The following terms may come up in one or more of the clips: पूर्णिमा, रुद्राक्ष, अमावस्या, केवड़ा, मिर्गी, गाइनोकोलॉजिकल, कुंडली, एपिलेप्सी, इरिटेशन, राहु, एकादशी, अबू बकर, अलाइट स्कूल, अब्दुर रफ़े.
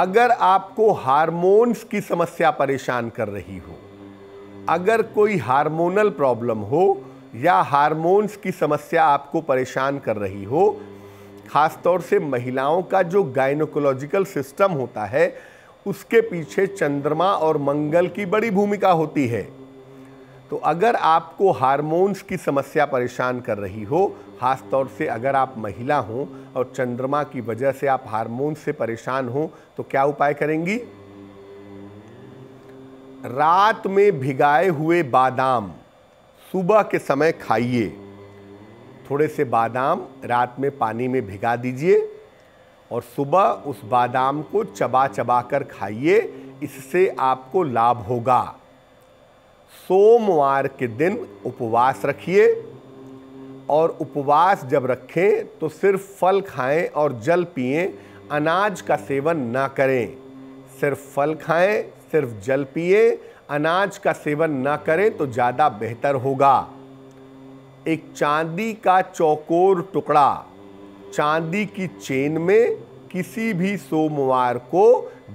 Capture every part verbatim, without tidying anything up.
अगर आपको हार्मोन्स की समस्या परेशान कर रही हो, अगर कोई हार्मोनल प्रॉब्लम हो या हार्मोन्स की समस्या आपको परेशान कर रही हो, खासतौर से महिलाओं का जो गाइनोकोलॉजिकल सिस्टम होता है उसके पीछे चंद्रमा और मंगल की बड़ी भूमिका होती है। तो अगर आपको हार्मोन्स की समस्या परेशान कर रही हो, खासतौर से अगर आप महिला हो और चंद्रमा की वजह से आप हार्मोन्स से परेशान हो, तो क्या उपाय करेंगी? रात में भिगाए हुए बादाम सुबह के समय खाइए। थोड़े से बादाम रात में पानी में भिगा दीजिए और सुबह उस बादाम को चबा चबा कर खाइए, इससे आपको लाभ होगा। सोमवार के दिन उपवास रखिए और उपवास जब रखें तो सिर्फ फल खाएं और जल पिएं, अनाज का सेवन ना करें। सिर्फ फल खाएं, सिर्फ जल पिएं, अनाज का सेवन ना करें तो ज़्यादा बेहतर होगा। एक चांदी का चौकोर टुकड़ा चांदी की चेन में किसी भी सोमवार को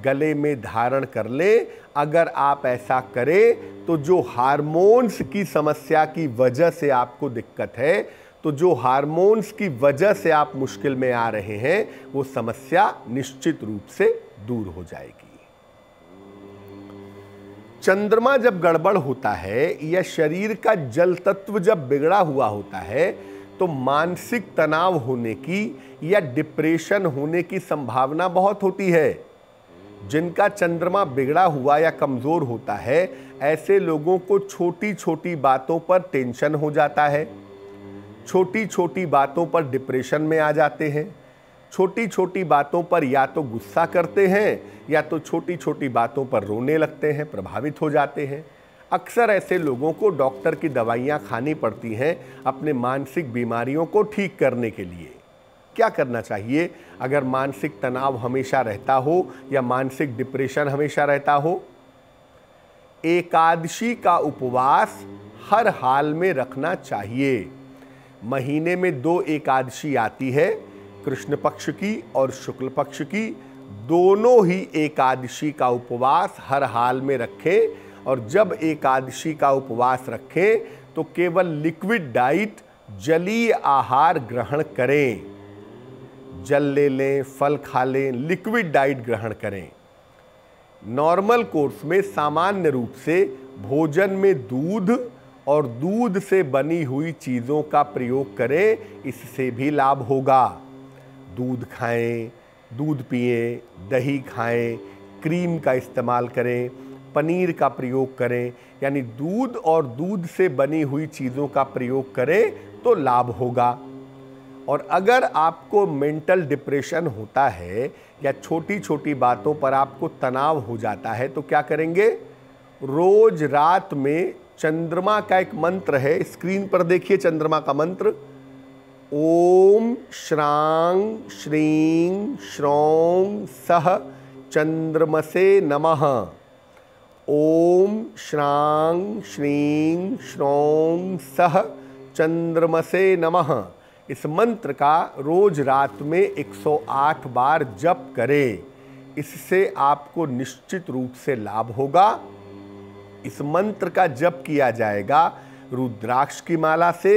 गले में धारण कर लें। अगर आप ऐसा करें तो जो हार्मोन्स की समस्या की वजह से आपको दिक्कत है, तो जो हार्मोन्स की वजह से आप मुश्किल में आ रहे हैं, वो समस्या निश्चित रूप से दूर हो जाएगी। चंद्रमा जब गड़बड़ होता है या शरीर का जल तत्व जब बिगड़ा हुआ होता है तो मानसिक तनाव होने की या डिप्रेशन होने की संभावना बहुत होती है। जिनका चंद्रमा बिगड़ा हुआ या कमज़ोर होता है, ऐसे लोगों को छोटी छोटी बातों पर टेंशन हो जाता है, छोटी छोटी बातों पर डिप्रेशन में आ जाते हैं, छोटी छोटी बातों पर या तो गुस्सा करते हैं या तो छोटी छोटी बातों पर रोने लगते हैं, प्रभावित हो जाते हैं। अक्सर ऐसे लोगों को डॉक्टर की दवाइयाँ खानी पड़ती हैं अपने मानसिक बीमारियों को ठीक करने के लिए। क्या करना चाहिए अगर मानसिक तनाव हमेशा रहता हो या मानसिक डिप्रेशन हमेशा रहता हो? एकादशी का उपवास हर हाल में रखना चाहिए। महीने में दो एकादशी आती है, कृष्ण पक्ष की और शुक्ल पक्ष की। दोनों ही एकादशी का उपवास हर हाल में रखें और जब एकादशी का उपवास रखें तो केवल लिक्विड डाइट, जलीय आहार ग्रहण करें। जल ले लें, फल खा लें, लिक्विड डाइट ग्रहण करें। नॉर्मल कोर्स में सामान्य रूप से भोजन में दूध और दूध से बनी हुई चीज़ों का प्रयोग करें, इससे भी लाभ होगा। दूध खाएं, दूध पिएं, दही खाएं, क्रीम का इस्तेमाल करें, पनीर का प्रयोग करें, यानी दूध और दूध से बनी हुई चीज़ों का प्रयोग करें तो लाभ होगा। और अगर आपको मेंटल डिप्रेशन होता है या छोटी छोटी बातों पर आपको तनाव हो जाता है तो क्या करेंगे? रोज रात में चंद्रमा का एक मंत्र है, स्क्रीन पर देखिए चंद्रमा का मंत्र, ओम श्रां श्रीं श्रौं सह चंद्रमसे नमः। ओम श्रां श्रीं श्रौं सह चंद्रमसे नमः। इस मंत्र का रोज रात में एक सौ आठ बार जप करें, इससे आपको निश्चित रूप से लाभ होगा। इस मंत्र का जप किया जाएगा रुद्राक्ष की माला से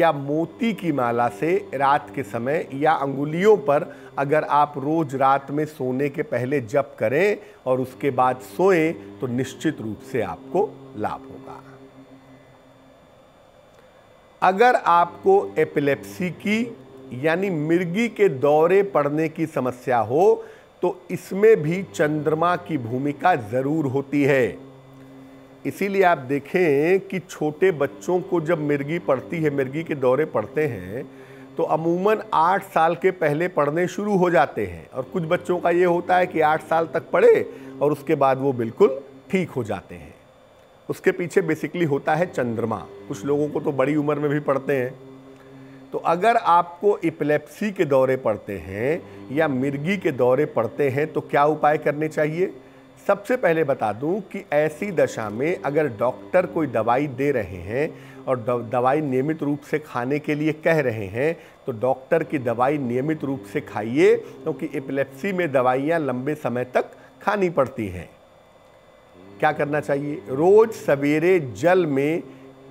या मोती की माला से रात के समय, या अंगुलियों पर अगर आप रोज रात में सोने के पहले जप करें और उसके बाद सोएं तो निश्चित रूप से आपको लाभ होगा। अगर आपको एपिलेप्सी की यानी मिर्गी के दौरे पड़ने की समस्या हो तो इसमें भी चंद्रमा की भूमिका ज़रूर होती है। इसीलिए आप देखें कि छोटे बच्चों को जब मिर्गी पड़ती है, मिर्गी के दौरे पड़ते हैं, तो अमूमन आठ साल के पहले पड़ने शुरू हो जाते हैं और कुछ बच्चों का ये होता है कि आठ साल तक पड़े और उसके बाद वो बिल्कुल ठीक हो जाते हैं। उसके पीछे बेसिकली होता है चंद्रमा। कुछ लोगों को तो बड़ी उम्र में भी पड़ते हैं। तो अगर आपको एपिलेप्सी के दौरे पड़ते हैं या मिर्गी के दौरे पड़ते हैं तो क्या उपाय करने चाहिए? सबसे पहले बता दूं कि ऐसी दशा में अगर डॉक्टर कोई दवाई दे रहे हैं और दवाई नियमित रूप से खाने के लिए कह रहे हैं तो डॉक्टर की दवाई नियमित रूप से खाइए, क्योंकि एपिलेप्सी में दवाइयाँ लंबे समय तक खानी पड़ती हैं। क्या करना चाहिए? रोज़ सवेरे जल में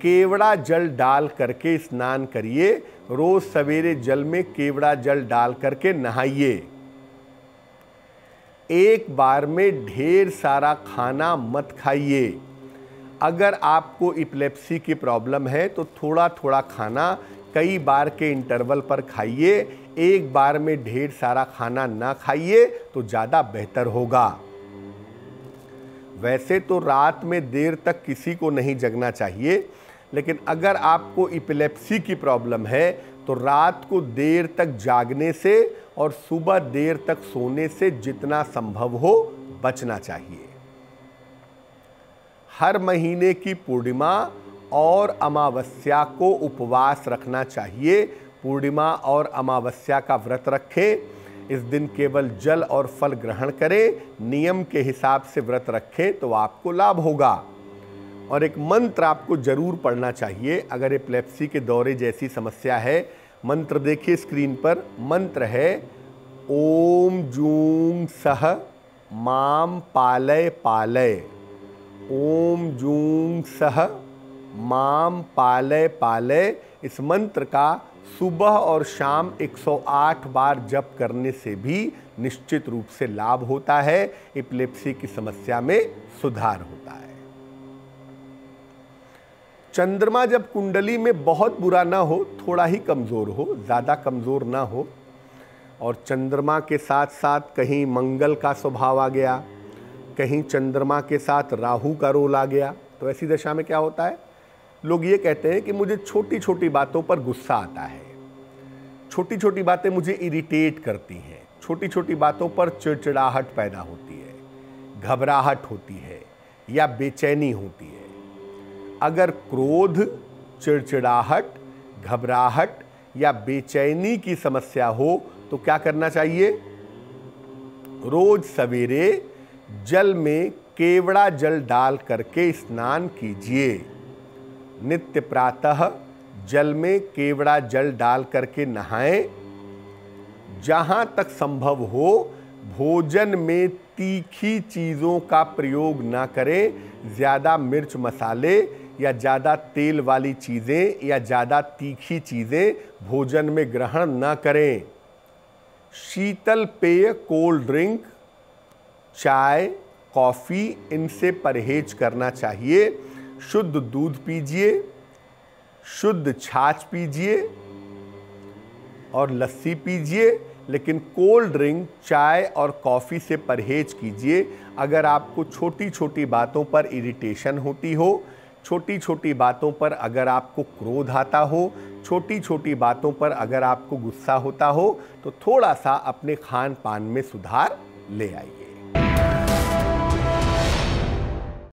केवड़ा जल डाल करके स्नान करिए। रोज़ सवेरे जल में केवड़ा जल डाल करके नहाइए। एक बार में ढेर सारा खाना मत खाइए। अगर आपको एपिलेप्सी की प्रॉब्लम है तो थोड़ा थोड़ा खाना कई बार के इंटरवल पर खाइए। एक बार में ढेर सारा खाना ना खाइए तो ज़्यादा बेहतर होगा। वैसे तो रात में देर तक किसी को नहीं जगना चाहिए, लेकिन अगर आपको एपिलेप्सी की प्रॉब्लम है तो रात को देर तक जागने से और सुबह देर तक सोने से जितना संभव हो बचना चाहिए। हर महीने की पूर्णिमा और अमावस्या को उपवास रखना चाहिए। पूर्णिमा और अमावस्या का व्रत रखें। इस दिन केवल जल और फल ग्रहण करें। नियम के हिसाब से व्रत रखें तो आपको लाभ होगा। और एक मंत्र आपको जरूर पढ़ना चाहिए। अगर एपिलेप्सी के दौरे जैसी समस्या है, मंत्र देखिए स्क्रीन पर। मंत्र है ओम जूं सह माम पालय पालय। ओम जूं सह माम पालय पालय। इस मंत्र का सुबह और शाम एक सौ आठ बार जप करने से भी निश्चित रूप से लाभ होता है। एपिलेप्सी की समस्या में सुधार होता है। चंद्रमा जब कुंडली में बहुत बुरा ना हो, थोड़ा ही कमज़ोर हो, ज़्यादा कमज़ोर ना हो, और चंद्रमा के साथ साथ कहीं मंगल का स्वभाव आ गया, कहीं चंद्रमा के साथ राहु का रोल आ गया, तो ऐसी दशा में क्या होता है, लोग ये कहते हैं कि मुझे छोटी छोटी बातों पर गुस्सा आता है, छोटी छोटी बातें मुझे इरिटेट करती हैं, छोटी छोटी बातों पर चिड़चिड़ाहट पैदा होती है, घबराहट होती है या बेचैनी होती है। अगर क्रोध, चिड़चिड़ाहट, घबराहट या बेचैनी की समस्या हो तो क्या करना चाहिए? रोज सवेरे जल में केवड़ा जल डाल करके स्नान कीजिए। नित्य प्रातः जल में केवड़ा जल डाल करके नहाएं। जहाँ तक संभव हो भोजन में तीखी चीज़ों का प्रयोग ना करें। ज़्यादा मिर्च मसाले या ज़्यादा तेल वाली चीज़ें या ज़्यादा तीखी चीज़ें भोजन में ग्रहण ना करें। शीतल पेय, कोल्ड ड्रिंक, चाय, कॉफ़ी, इनसे परहेज करना चाहिए। शुद्ध दूध पीजिए, शुद्ध छाछ पीजिए और लस्सी पीजिए, लेकिन कोल्ड ड्रिंक, चाय और कॉफ़ी से परहेज कीजिए। अगर आपको छोटी छोटी बातों पर इरिटेशन होती हो, छोटी छोटी बातों पर अगर आपको क्रोध आता हो, छोटी छोटी बातों पर अगर आपको गुस्सा होता हो, तो थोड़ा सा अपने खान पान में सुधार ले आइए।